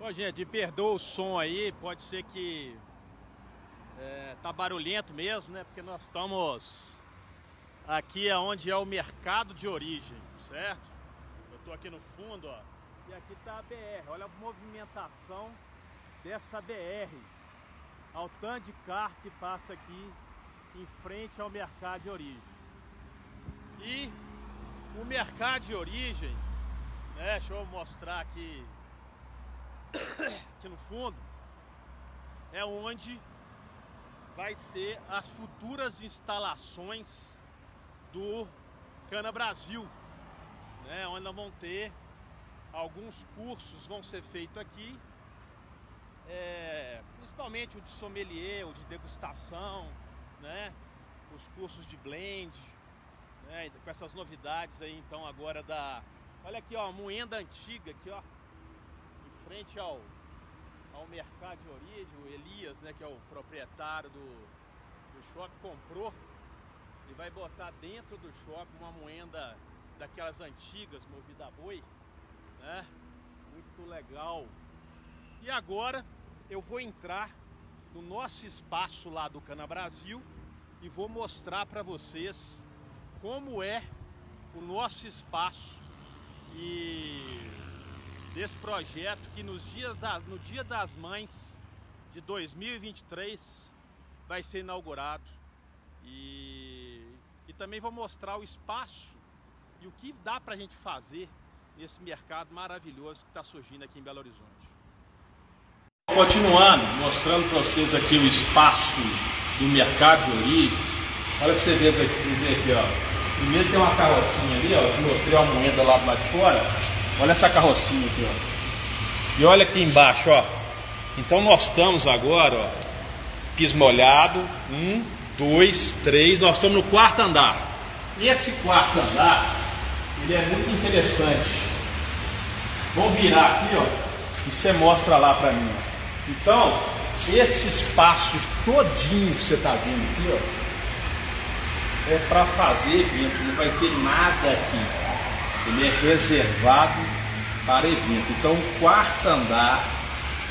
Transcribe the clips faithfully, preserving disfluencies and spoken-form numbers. Bom, gente, perdoa o som aí, pode ser que é, tá barulhento mesmo, né? Porque nós estamos aqui onde é o mercado de origem, certo? Eu tô aqui no fundo, ó, e aqui tá a B R. Olha a movimentação dessa B R, ao tanto de carro que passa aqui em frente ao mercado de origem. E o mercado de origem, né? Deixa eu mostrar aqui. Aqui no fundo é onde vai ser as futuras instalações do Cana Brasil, né? Onde nós vamos ter alguns cursos, vão ser feitos aqui, é, principalmente o de sommelier, o de degustação, né? Os cursos de blend, né? Com essas novidades aí, então agora da, olha aqui, ó, a moenda antiga aqui, ó, frente ao, ao mercado de origem. O Elias, né, que é o proprietário do, do shopping, comprou e vai botar dentro do shopping uma moenda daquelas antigas, movida a boi, né? Muito legal. E agora eu vou entrar no nosso espaço lá do Cana Brasil e vou mostrar para vocês como é o nosso espaço e desse projeto que nos dias da, no Dia das Mães de dois mil e vinte e três vai ser inaugurado, e, e também vou mostrar o espaço e o que dá pra gente fazer nesse mercado maravilhoso que está surgindo aqui em Belo Horizonte. Continuando, mostrando para vocês aqui o espaço do mercado de origem. Olha pra você ver isso aqui, aqui, ó. Primeiro tem uma carrocinha ali, ó, que mostrei a moeda lá do lado de fora. Olha essa carrocinha aqui, ó. E olha aqui embaixo, ó. Então nós estamos agora, ó, piso molhado, um, dois, três, nós estamos no quarto andar. Esse quarto andar, ele é muito interessante. Vou virar aqui, ó, e você mostra lá pra mim. Então, esse espaço todinho que você tá vendo aqui, ó, é pra fazer evento, não vai ter nada aqui. Ele é reservado para evento. Então, o quarto andar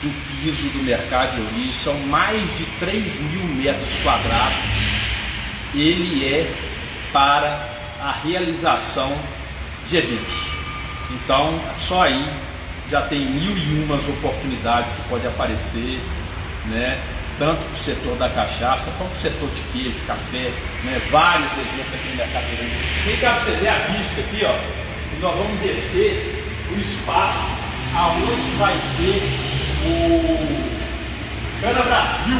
do piso do mercado de origem são mais de três mil metros quadrados. Ele é para a realização de eventos. Então, só aí já tem mil e umas oportunidades que pode aparecer, né? Tanto para o setor da cachaça, como para o setor de queijo, café, né? Vários eventos aqui no mercado de origem. Vem cá para você ver a vista aqui, ó. Nós vamos descer o espaço aonde vai ser o Cana Brasil,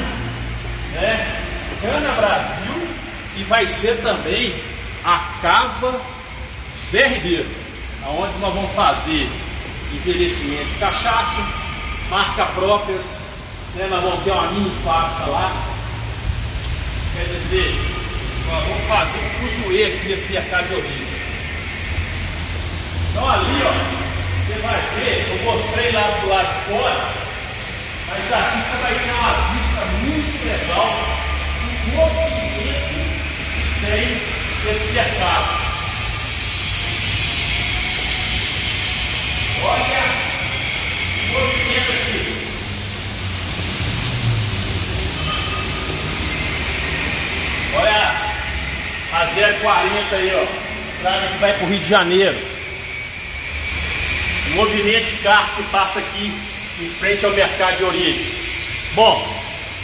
né? Cana Brasil, e vai ser também a cava Zé Ribeiro, aonde nós vamos fazer envelhecimento de cachaça, marca próprias, né? Nós vamos ter uma mini fábrica lá, quer dizer, nós vamos fazer um fuzuê nesse mercado de origem. Então ali, ó, você vai ver, eu mostrei lá do lado de fora, mas aqui você vai ter uma vista muito legal do movimento que tem esse mercado. Olha o movimento aqui. Olha a zero quarenta aí, ó, estrada que vai pro Rio de Janeiro. Movimento de carro que passa aqui em frente ao mercado de origem. Bom,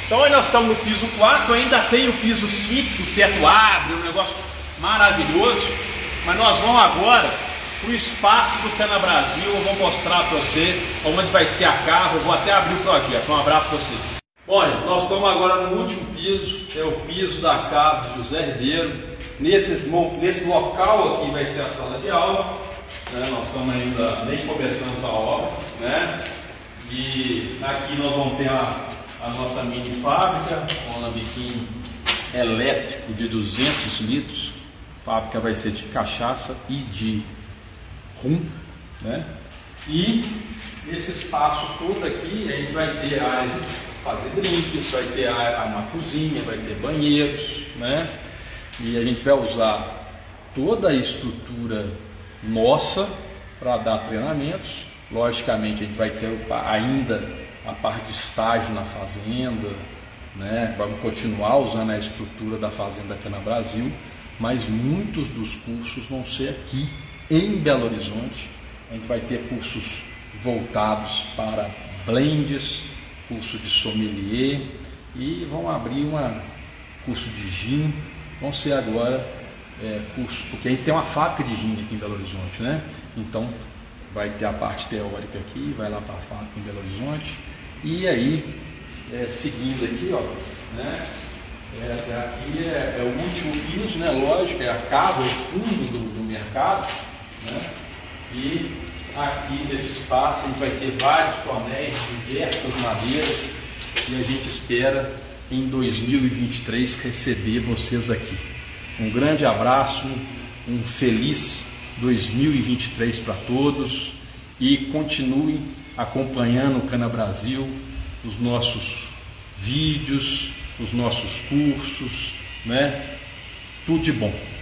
então aí nós estamos no piso quatro, ainda tem o piso cinco, o teto abre, um negócio maravilhoso. Mas nós vamos agora para o espaço do Cana Brasil. Eu vou mostrar para você onde vai ser a cava. Eu vou até abrir o projeto. Um abraço para vocês. Bom, nós estamos agora no último piso, que é o piso da cava José Ribeiro. Nesse, nesse local aqui vai ser a sala de aula. Né, nós estamos ainda nem começando a obra, né? E aqui nós vamos ter a, a nossa mini fábrica, com um lambiquinho elétrico de duzentos litros. A fábrica vai ser de cachaça e de rum, né? E esse espaço todo aqui, a gente vai ter área de fazer drinks, vai ter área, uma cozinha, vai ter banheiros, né? E a gente vai usar toda a estrutura nossa para dar treinamentos Logicamente, a gente vai ter ainda a parte de estágio na fazenda, né? Vamos continuar usando a estrutura da Fazenda Cana Brasil, mas muitos dos cursos vão ser aqui em Belo Horizonte. A gente vai ter cursos voltados para blends, curso de sommelier, e vão abrir um curso de gin. Vão ser agora é, cursos, porque a gente tem uma fábrica de gin aqui em Belo Horizonte, né? Então vai ter a parte teórica aqui, vai lá para a fábrica em Belo Horizonte. E aí, é, seguindo aqui, ó, né? É, aqui é, é o último piso, né? Lógico, é a cava, é o fundo do, do mercado, né? E aqui nesse espaço a gente vai ter vários tornéis, diversas madeiras, e a gente espera em dois mil e vinte e três receber vocês aqui. Um grande abraço, um feliz dois mil e vinte e três para todos, e continue acompanhando o Cana Brasil, os nossos vídeos, os nossos cursos, né? Tudo de bom.